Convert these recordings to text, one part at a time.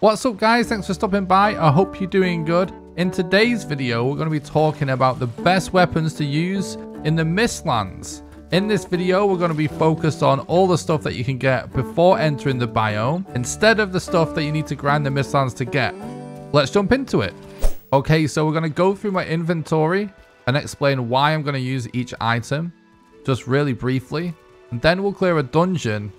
What's up guys, thanks for stopping by. I hope you're doing good. In today's video we're going to be talking about the best weapons to use in the Mistlands. In this video we're going to be focused on all the stuff that you can get before entering the biome instead of the stuff that you need to grind the Mistlands to get. Let's jump into it. Okay, so we're going to go through my inventory and explain why I'm going to use each item just really briefly, and then we'll clear a dungeon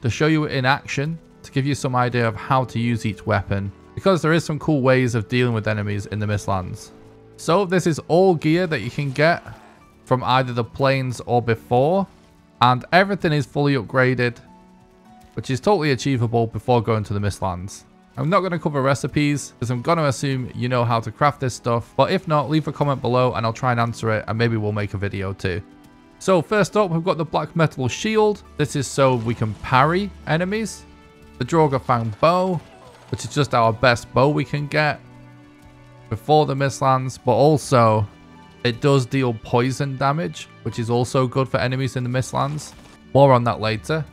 to show you in action to give you some idea of how to use each weapon, because there is some cool ways of dealing with enemies in the Mistlands. So this is all gear that you can get from either the plains or before, and everything is fully upgraded, which is totally achievable before going to the Mistlands. I'm not going to cover recipes because I'm going to assume you know how to craft this stuff, but if not, leave a comment below and I'll try and answer it, and maybe we'll make a video too. So first up, we've got the Black Metal Shield. This is so we can parry enemies. The Draugafang Bow, which is just our best bow we can get before the Mistlands, but also it does deal poison damage, which is also good for enemies in the Mistlands. More on that later.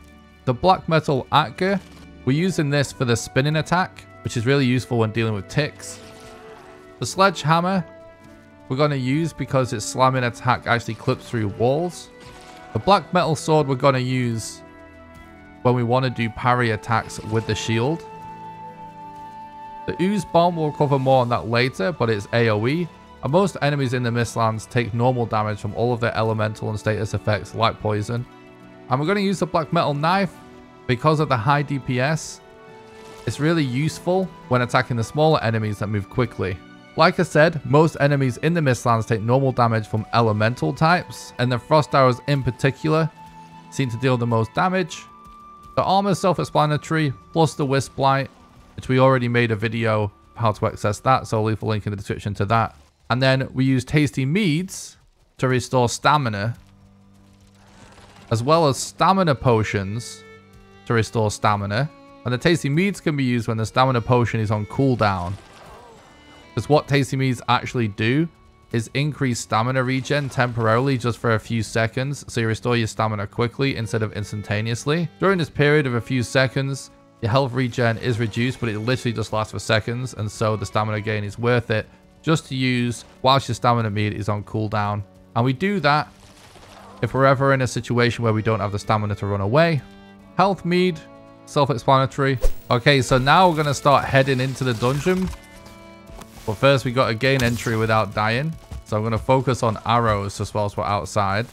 The Black Metal Atgeir, we're using this for the spinning attack, which is really useful when dealing with ticks. The Sledgehammer we're going to use because its slamming attack actually clips through walls. The Black Metal Sword we're going to use when we want to do parry attacks with the shield. The ooze bomb, we'll cover more on that later, but it's AoE, and most enemies in the Mistlands take normal damage from all of their elemental and status effects like poison. And we're going to use the black metal knife because of the high DPS. It's really useful when attacking the smaller enemies that move quickly. Like I said, most enemies in the Mistlands take normal damage from elemental types, and the frost arrows in particular seem to deal the most damage. The armor is self-explanatory, plus the Wisplight, which we already made a video how to access that, so I'll leave a link in the description to that. And then we use tasty meads to restore stamina, as well as stamina potions to restore stamina. And the tasty meads can be used when the stamina potion is on cooldown, because what tasty meads actually do is increase stamina regen temporarily just for a few seconds, so you restore your stamina quickly instead of instantaneously. During this period of a few seconds, your health regen is reduced, but it literally just lasts for seconds, and so the stamina gain is worth it just to use whilst your stamina mead is on cooldown. And we do that if we're ever in a situation where we don't have the stamina to run away. Health mead, self-explanatory. Okay, so now we're going to start heading into the dungeon. But first we got to gain entry without dying. So I'm going to focus on arrows just whilst we're outside.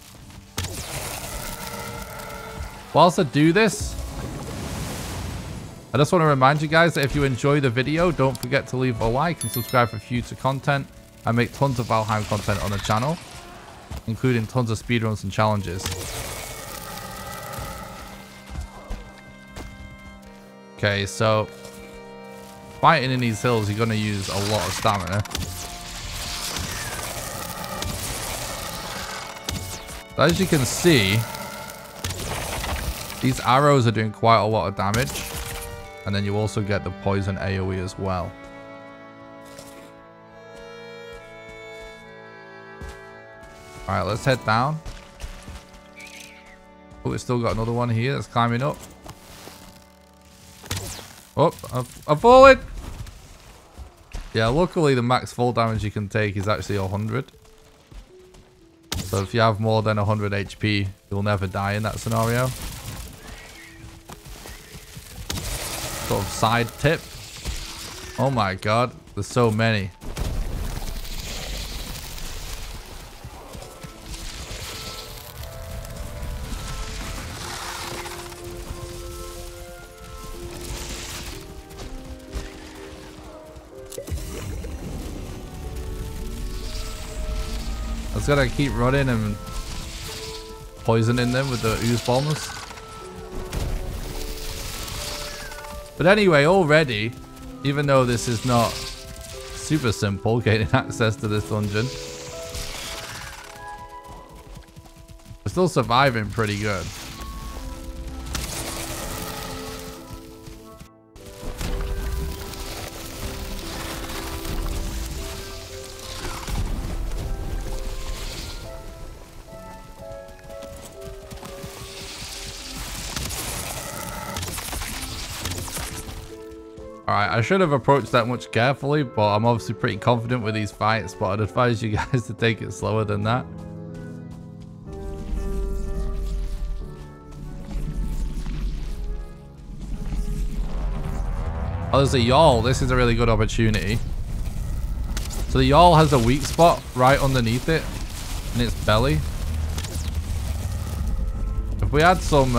Whilst I do this, I just want to remind you guys that if you enjoy the video, don't forget to leave a like and subscribe for future content. I make tons of Valheim content on the channel, including tons of speedruns and challenges. Okay, so fighting in these hills, you're going to use a lot of stamina. As you can see, these arrows are doing quite a lot of damage. And then you also get the poison AoE as well. All right, let's head down. Oh, we've still got another one here that's climbing up. Oh, I've fallen! Yeah, luckily the max fall damage you can take is actually 100. So if you have more than 100 HP, you'll never die in that scenario. Sort of side tip. Oh my god, there's so many. I've got to keep running and poisoning them with the ooze bombs. But anyway, already, even though this is not super simple, gaining access to this dungeon, we're still surviving pretty good. Alright, I should have approached that much carefully, but I'm obviously pretty confident with these fights, but I'd advise you guys to take it slower than that. Oh, there's a Yawl. This is a really good opportunity. So the Yawl has a weak spot right underneath it, in its belly. If we had some...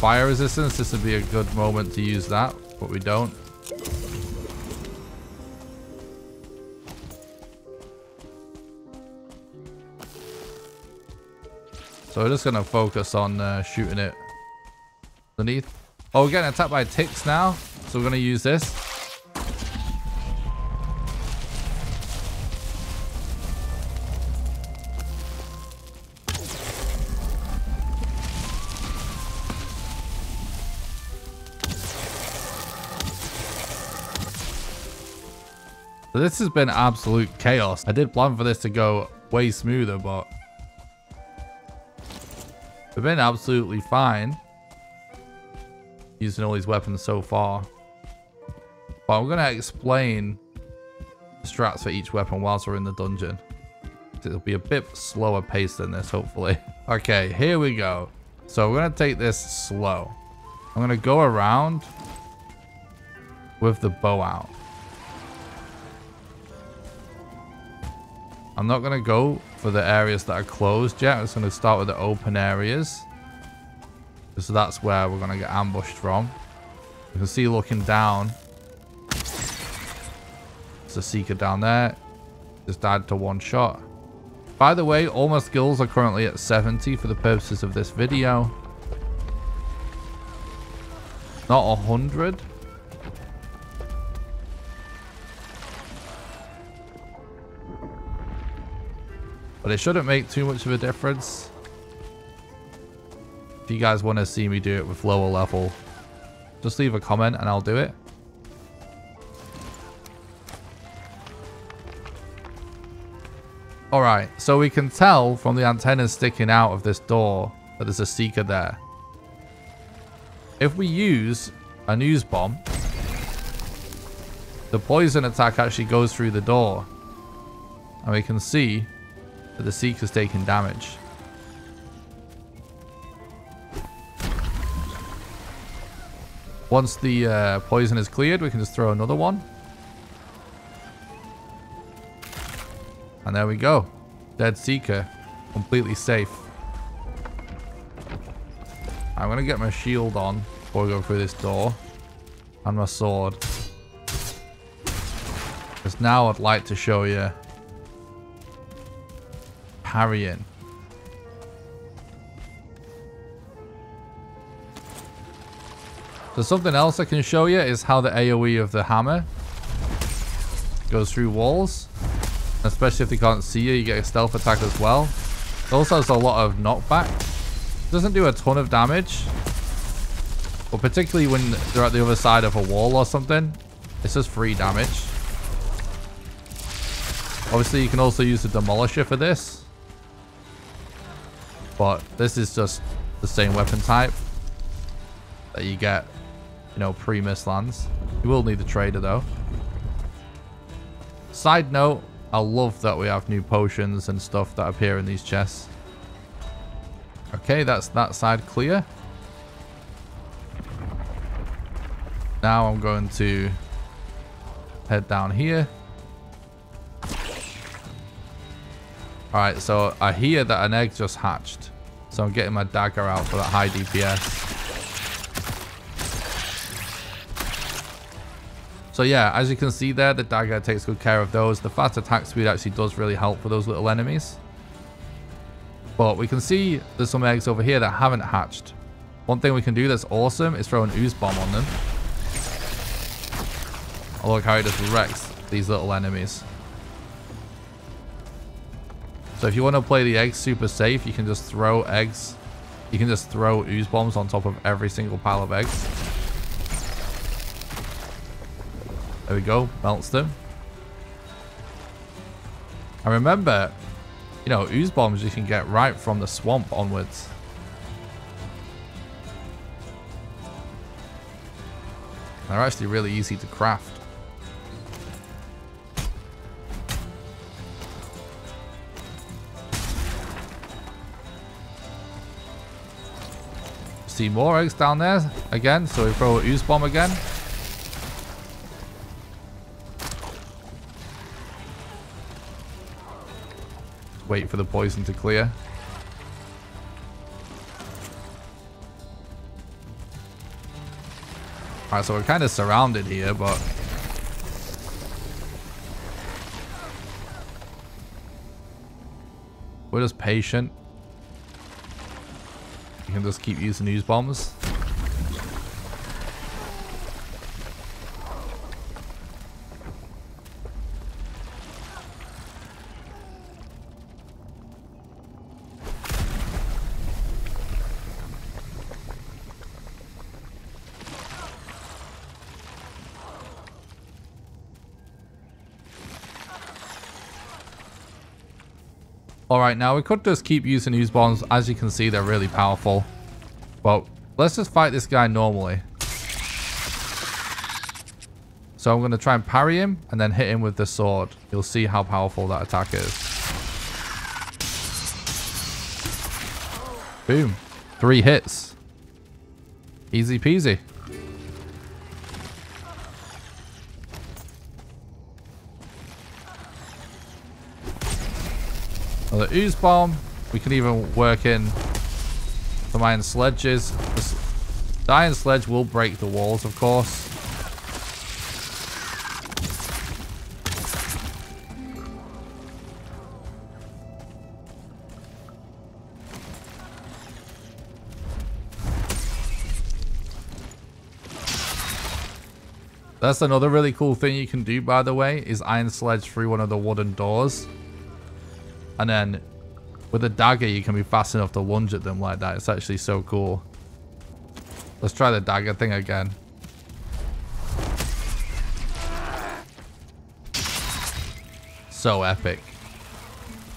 fire resistance, this would be a good moment to use that, but we don't. So we're just going to focus on shooting it underneath. Oh, we're getting attacked by ticks now, so we're going to use this. So this has been absolute chaos. I did plan for this to go way smoother, but we've been absolutely fine using all these weapons so far. But I'm going to explain the strats for each weapon whilst we're in the dungeon. It'll be a bit slower paced than this, hopefully. Okay, here we go. So we're going to take this slow. I'm going to go around with the bow out. I'm not going to go for the areas that are closed yet. I'm just going to start with the open areas. So that's where we're going to get ambushed from. You can see looking down. There's a Seeker down there. Just died to one shot. By the way, all my skills are currently at 70 for the purposes of this video. Not 100. But it shouldn't make too much of a difference. If you guys want to see me do it with lower level, just leave a comment and I'll do it. Alright, so we can tell from the antennas sticking out of this door that there's a Seeker there. If we use an ooze bomb, the poison attack actually goes through the door. And we can see... but the Seeker's taking damage. Once the poison is cleared, we can just throw another one. And there we go. Dead Seeker. Completely safe. I'm going to get my shield on before we go through this door. And my sword. Because now I'd like to show you... parrying. So something else I can show you is how the AoE of the hammer goes through walls. Especially if they can't see you, you get a stealth attack as well. It also has a lot of knockback. It doesn't do a ton of damage. But particularly when they're at the other side of a wall or something, it's just free damage. Obviously you can also use the demolisher for this. But this is just the same weapon type that you get, you know, pre-Mistlands. You will need the trader though. Side note, I love that we have new potions and stuff that appear in these chests. Okay, that's that side clear. Now I'm going to head down here. Alright, so I hear that an egg just hatched. So I'm getting my dagger out for that high DPS. So yeah, as you can see there, the dagger takes good care of those. The fast attack speed actually does really help for those little enemies. But we can see there's some eggs over here that haven't hatched. One thing we can do that's awesome is throw an ooze bomb on them. Oh, look how it just wrecks these little enemies. So if you want to play the eggs super safe, you can just throw eggs. You can just throw ooze bombs on top of every single pile of eggs. There we go. Melts them. And remember, you know, ooze bombs you can get right from the swamp onwards. They're actually really easy to craft. See more eggs down there again, so we throw an ooze bomb again. Wait for the poison to clear. Alright, so we're kind of surrounded here, but we're just patient. You can just keep using ooze bombs. Alright, now we could just keep using ooze bombs. As you can see, they're really powerful. But let's just fight this guy normally. So I'm going to try and parry him and then hit him with the sword. You'll see how powerful that attack is. Boom. 3 hits. Easy peasy. The ooze bomb, we can even work in some iron sledges. The iron sledge will break the walls, of course. That's another really cool thing you can do, by the way, is iron sledge through one of the wooden doors. And then with a dagger, you can be fast enough to lunge at them like that. It's actually so cool. Let's try the dagger thing again. So epic.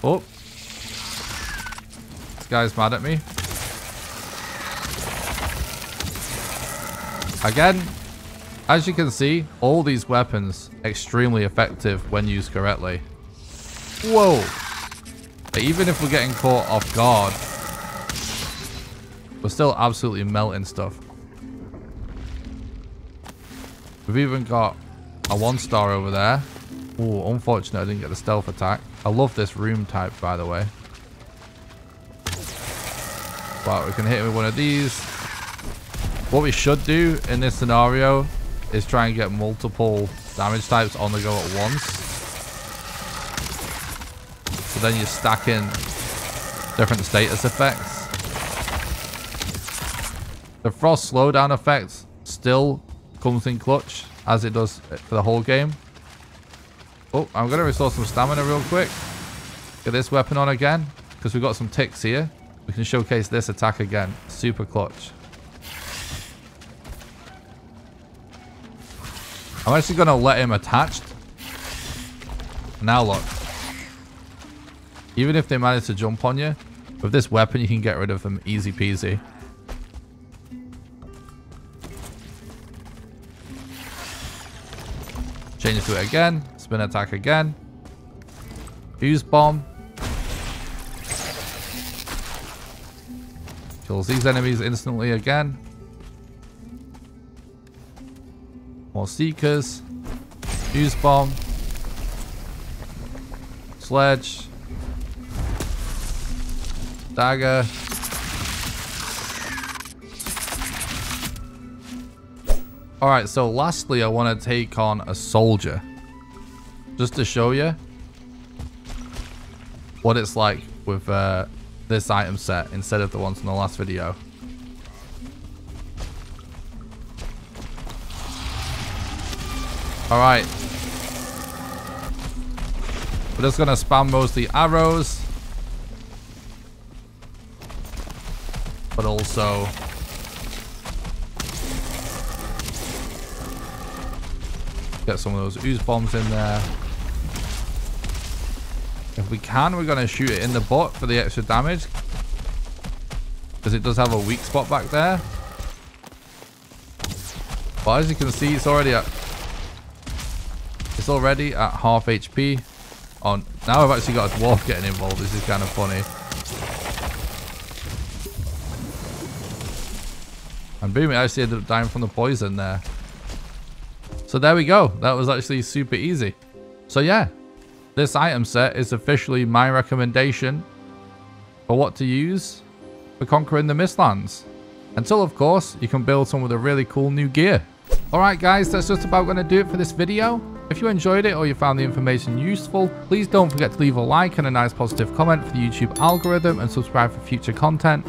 Oh. This guy's mad at me. Again, as you can see, all these weapons are extremely effective when used correctly. Whoa. But even if we're getting caught off guard, we're still absolutely melting stuff. We've even got a 1-star over there. Ooh, unfortunate I didn't get the stealth attack. I love this room type, by the way. But we can hit him with one of these. What we should do in this scenario is try and get multiple damage types on the go at once. So then you're stacking different status effects. The frost slowdown effect still comes in clutch as it does for the whole game. Oh, I'm going to restore some stamina real quick. Get this weapon on again because we've got some ticks here. We can showcase this attack again. Super clutch. I'm actually going to let him attached. Now look. Even if they manage to jump on you, with this weapon you can get rid of them easy peasy. Change to it again. Spin attack again. Ooze bomb. Kills these enemies instantly again. More seekers. Ooze bomb. Sledge. Dagger. Alright, so lastly I want to take on a soldier. Just to show you what it's like with this item set instead of the ones in the last video. Alright. We're just going to spam mostly arrows. But also get some of those ooze bombs in there. If we can, we're going to shoot it in the butt for the extra damage. Because it does have a weak spot back there. But as you can see, it's already at half HP. On now I've actually got a dwarf getting involved. This is kind of funny. And boom, it actually ended up dying from the poison there. So there we go. That was actually super easy. So yeah, this item set is officially my recommendation for what to use for conquering the Mistlands. Until, of course, you can build some with a really cool new gear. Alright guys, that's just about going to do it for this video. If you enjoyed it or you found the information useful, please don't forget to leave a like and a nice positive comment for the YouTube algorithm, and subscribe for future content.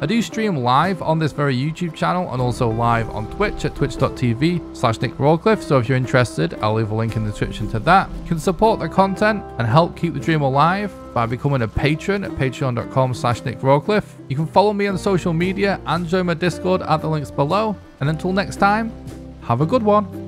I do stream live on this very YouTube channel and also live on Twitch at twitch.tv/Nick Rawcliffe, so if you're interested, I'll leave a link in the description to that. You can support the content and help keep the dream alive by becoming a patron at patreon.com/Nick Rawcliffe. You can follow me on social media and join my Discord at the links below. And until next time, have a good one.